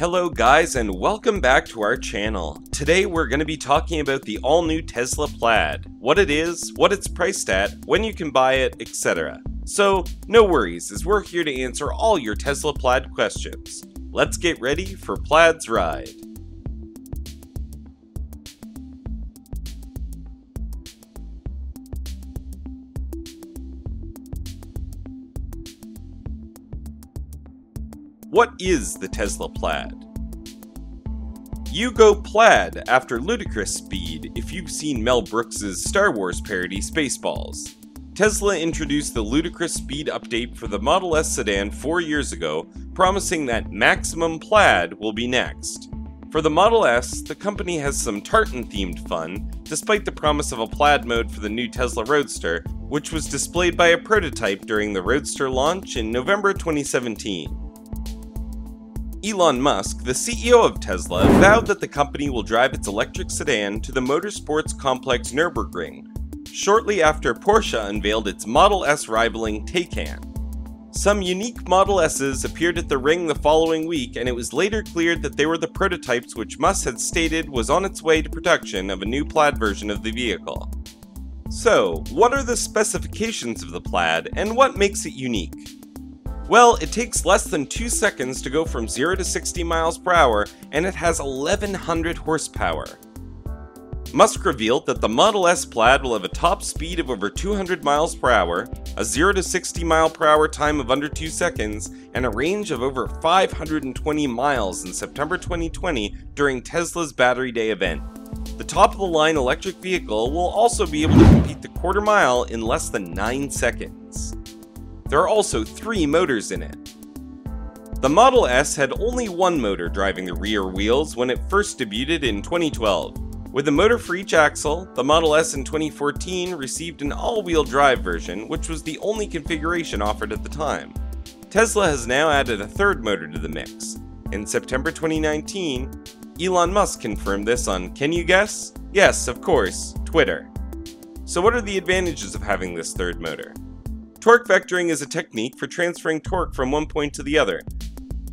Hello guys and welcome back to our channel. Today we're going to be talking about the all-new Tesla Plaid, what it is, what it's priced at, when you can buy it, etc. So no worries, as we're here to answer all your Tesla Plaid questions. Let's get ready for Plaid's ride. What is the Tesla Plaid? You go plaid after ludicrous speed if you've seen Mel Brooks' Star Wars parody Spaceballs. Tesla introduced the ludicrous speed update for the Model S sedan 4 years ago, promising that maximum plaid will be next. For the Model S, the company has some tartan-themed fun, despite the promise of a plaid mode for the new Tesla Roadster, which was displayed by a prototype during the Roadster launch in November 2017. Elon Musk, the CEO of Tesla, vowed that the company will drive its electric sedan to the motorsports complex Nürburgring, shortly after Porsche unveiled its Model S rivaling Taycan. Some unique Model S's appeared at the ring the following week, and it was later cleared that they were the prototypes which Musk had stated was on its way to production of a new plaid version of the vehicle. So, what are the specifications of the plaid, and what makes it unique? Well, it takes less than 2 seconds to go from 0 to 60 miles per hour, and it has 1,100 horsepower. Musk revealed that the Model S Plaid will have a top speed of over 200 miles per hour, a 0 to 60 mile per hour time of under 2 seconds, and a range of over 520 miles in September 2020 during Tesla's Battery Day event. The top-of-the-line electric vehicle will also be able to complete the quarter mile in less than 9 seconds. There are also 3 motors in it. The Model S had only one motor driving the rear wheels when it first debuted in 2012. With a motor for each axle, the Model S in 2014 received an all-wheel drive version, which was the only configuration offered at the time. Tesla has now added a third motor to the mix. In September 2019, Elon Musk confirmed this on, can you guess? Yes, of course, Twitter. So what are the advantages of having this third motor? Torque vectoring is a technique for transferring torque from one point to the other.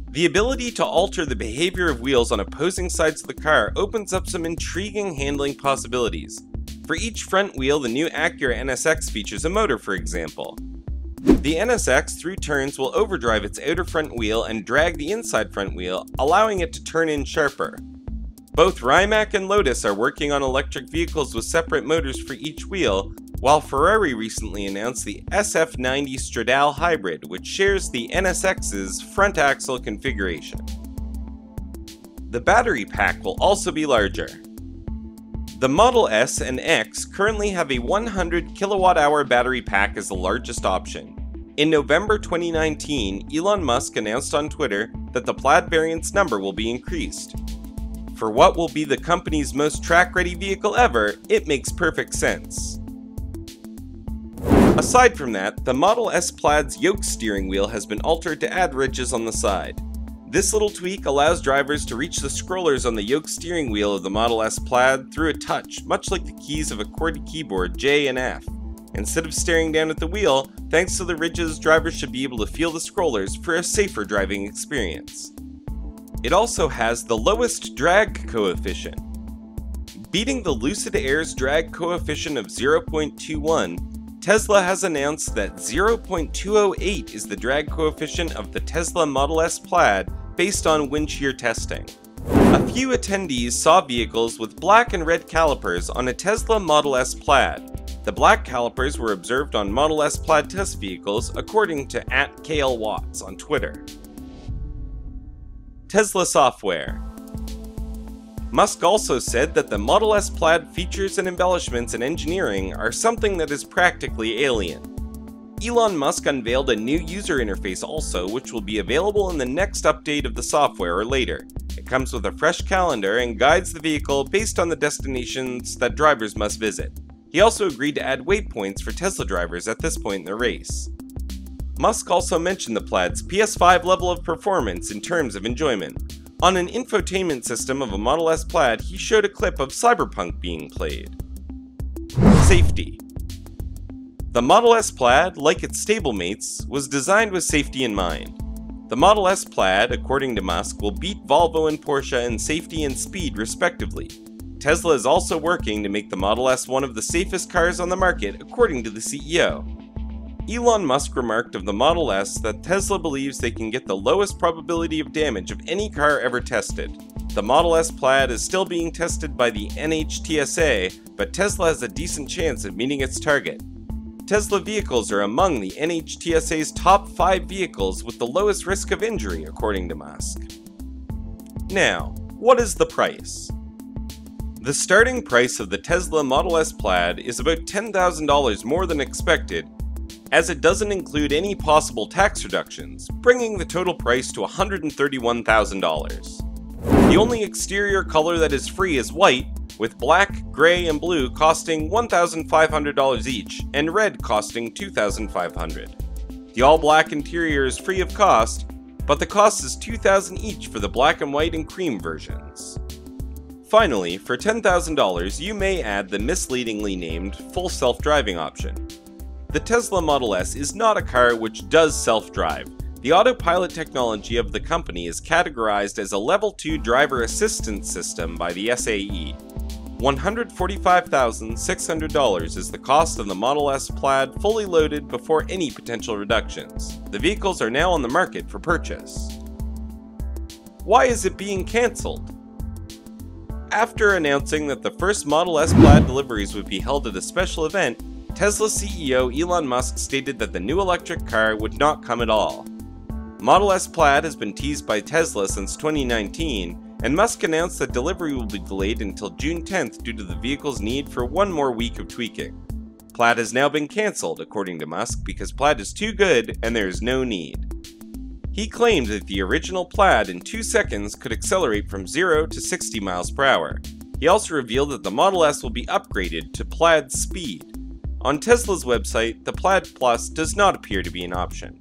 The ability to alter the behavior of wheels on opposing sides of the car opens up some intriguing handling possibilities. For each front wheel, the new Acura NSX features a motor, for example. The NSX, through turns, will overdrive its outer front wheel and drag the inside front wheel, allowing it to turn in sharper. Both Rimac and Lotus are working on electric vehicles with separate motors for each wheel, while Ferrari recently announced the SF90 Stradale hybrid, which shares the NSX's front axle configuration. The battery pack will also be larger. The Model S and X currently have a 100 kWh battery pack as the largest option. In November 2019, Elon Musk announced on Twitter that the Plaid variant's number will be increased. For what will be the company's most track-ready vehicle ever, it makes perfect sense. Aside from that, the Model S Plaid's yoke steering wheel has been altered to add ridges on the side. This little tweak allows drivers to reach the scrollers on the yoke steering wheel of the Model S Plaid through a touch, much like the keys of a QWERTY keyboard J and F. Instead of staring down at the wheel, thanks to the ridges, drivers should be able to feel the scrollers for a safer driving experience. It also has the lowest drag coefficient. Beating the Lucid Air's drag coefficient of 0.21, Tesla has announced that 0.208 is the drag coefficient of the Tesla Model S Plaid based on wind shear testing. A few attendees saw vehicles with black and red calipers on a Tesla Model S Plaid. The black calipers were observed on Model S Plaid test vehicles, according to @KLWatts on Twitter. Tesla software. Musk also said that the Model S Plaid features and embellishments in engineering are something that is practically alien. Elon Musk unveiled a new user interface also, which will be available in the next update of the software or later. It comes with a fresh calendar and guides the vehicle based on the destinations that drivers must visit. He also agreed to add waypoints for Tesla drivers at this point in the race. Musk also mentioned the Plaid's PS5 level of performance in terms of enjoyment. On an infotainment system of a Model S Plaid, he showed a clip of Cyberpunk being played. Safety. The Model S Plaid, like its stablemates, was designed with safety in mind. The Model S Plaid, according to Musk, will beat Volvo and Porsche in safety and speed, respectively. Tesla is also working to make the Model S one of the safest cars on the market, according to the CEO. Elon Musk remarked of the Model S that Tesla believes they can get the lowest probability of damage of any car ever tested. The Model S Plaid is still being tested by the NHTSA, but Tesla has a decent chance of meeting its target. Tesla vehicles are among the NHTSA's top 5 vehicles with the lowest risk of injury, according to Musk. Now, what is the price? The starting price of the Tesla Model S Plaid is about $10,000 more than expected, as it doesn't include any possible tax reductions, bringing the total price to $131,000. The only exterior color that is free is white, with black, gray, and blue costing $1,500 each, and red costing $2,500. The all-black interior is free of cost, but the cost is $2,000 each for the black and white and cream versions. Finally, for $10,000, you may add the misleadingly named full self-driving option. The Tesla Model S is not a car which does self-drive. The autopilot technology of the company is categorized as a Level 2 driver assistance system by the SAE. $145,600 is the cost of the Model S Plaid fully loaded before any potential reductions. The vehicles are now on the market for purchase. Why is it being cancelled? After announcing that the first Model S Plaid deliveries would be held at a special event, Tesla CEO Elon Musk stated that the new electric car would not come at all. Model S Plaid has been teased by Tesla since 2019, and Musk announced that delivery will be delayed until June 10th due to the vehicle's need for one more week of tweaking. Plaid has now been cancelled, according to Musk, because Plaid is too good and there is no need. He claimed that the original Plaid in 2 seconds could accelerate from 0 to 60 miles per hour. He also revealed that the Model S will be upgraded to Plaid Speed. On Tesla's website, the Plaid Plus does not appear to be an option.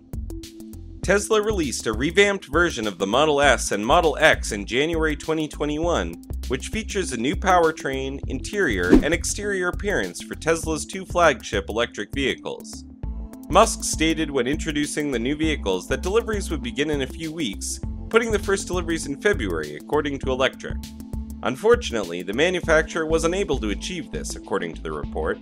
Tesla released a revamped version of the Model S and Model X in January 2021, which features a new powertrain, interior, and exterior appearance for Tesla's 2 flagship electric vehicles. Musk stated when introducing the new vehicles that deliveries would begin in a few weeks, putting the first deliveries in February, according to Electrek. Unfortunately, the manufacturer was unable to achieve this, according to the report.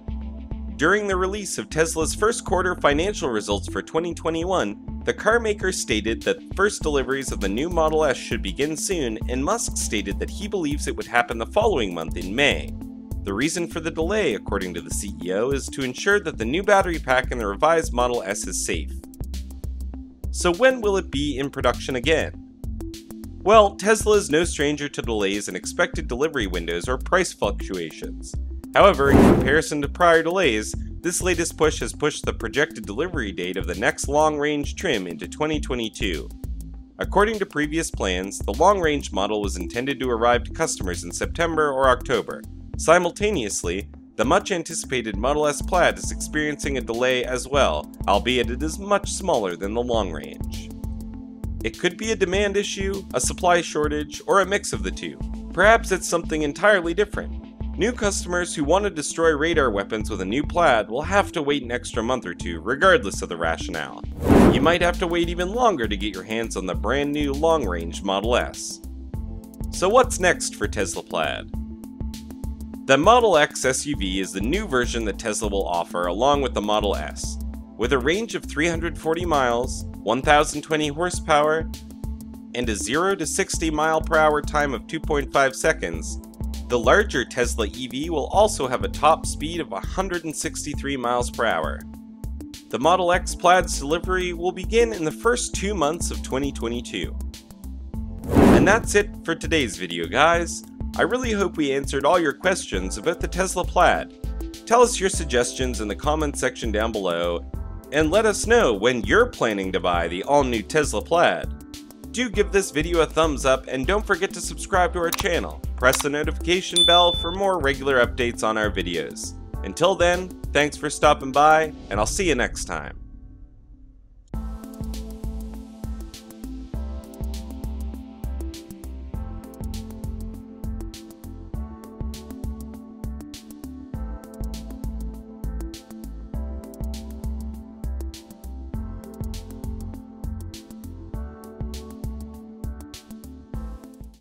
During the release of Tesla's first quarter financial results for 2021, the carmaker stated that first deliveries of the new Model S should begin soon, and Musk stated that he believes it would happen the following month in May. The reason for the delay, according to the CEO, is to ensure that the new battery pack in the revised Model S is safe. So when will it be in production again? Well, Tesla is no stranger to delays in expected delivery windows or price fluctuations. However, in comparison to prior delays, this latest push has pushed the projected delivery date of the next long-range trim into 2022. According to previous plans, the long-range model was intended to arrive to customers in September or October. Simultaneously, the much-anticipated Model S Plaid is experiencing a delay as well, albeit it is much smaller than the long-range. It could be a demand issue, a supply shortage, or a mix of the two. Perhaps it's something entirely different. New customers who want to destroy radar weapons with a new Plaid will have to wait an extra month or two, regardless of the rationale. You might have to wait even longer to get your hands on the brand new long-range Model S. So what's next for Tesla Plaid? The Model X SUV is the new version that Tesla will offer along with the Model S. With a range of 340 miles, 1,020 horsepower, and a 0 to 60 mile per hour time of 2.5 seconds, the larger Tesla EV will also have a top speed of 163 miles per hour. The Model X Plaid's delivery will begin in the first 2 months of 2022. And that's it for today's video, guys. I really hope we answered all your questions about the Tesla Plaid. Tell us your suggestions in the comment section down below, and let us know when you're planning to buy the all-new Tesla Plaid. Do give this video a thumbs up and don't forget to subscribe to our channel. Press the notification bell for more regular updates on our videos. Until then, thanks for stopping by, and I'll see you next time.